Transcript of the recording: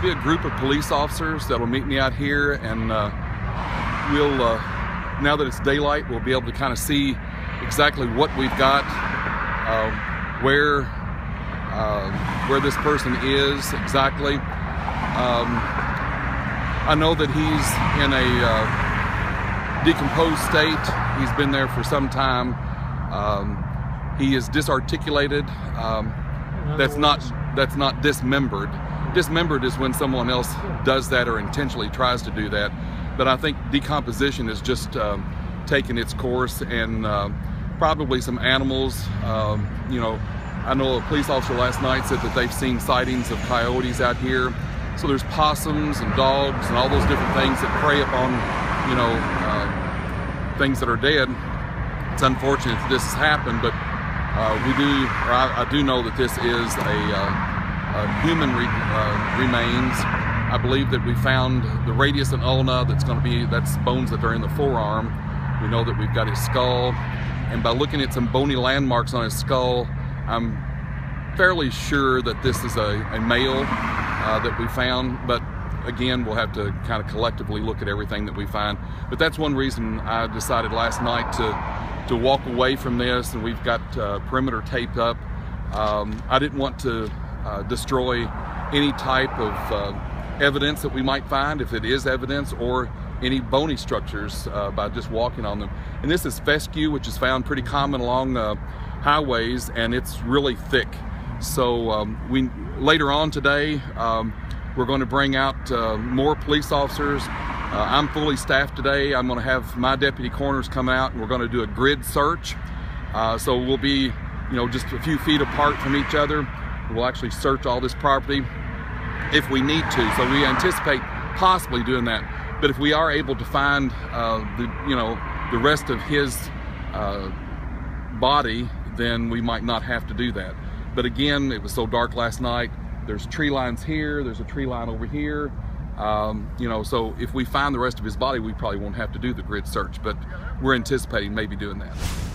there'll be a group of police officers that'll meet me out here, and we'll, now that it's daylight, we'll be able to kind of see exactly what we've got, where this person is exactly. I know that he's in a decomposed state. He's been there for some time. He is disarticulated. That's not dismembered. Dismembered is when someone else does that or intentionally tries to do that. But I think decomposition is just taking its course, and probably some animals. You know, I know a police officer last night said that they've seen sightings of coyotes out here. So there's possums and dogs and all those different things that prey upon, you know, things that are dead. It's unfortunate that this has happened, but I do know that this is a human remains. I believe that we found the radius and ulna. That's bones that are in the forearm. We know that we've got his skull, and by looking at some bony landmarks on his skull, I'm fairly sure that this is a male. That we found, but again, we'll have to kind of collectively look at everything that we find. But that's one reason I decided last night to walk away from this, and we've got perimeter taped up. I didn't want to destroy any type of evidence that we might find, if it is evidence, or any bony structures by just walking on them. And this is fescue, which is found pretty common along highways, and it's really thick. So later on today, we're going to bring out more police officers. I'm fully staffed today. I'm going to have my deputy coroners come out, and we're going to do a grid search. So we'll be, you know, just a few feet apart from each other. We'll actually search all this property if we need to. So we anticipate possibly doing that. But if we are able to find the rest of his body, then we might not have to do that. But again, it was so dark last night. There's tree lines here, there's a tree line over here. You know, so if we find the rest of his body, we probably won't have to do the grid search, but we're anticipating maybe doing that.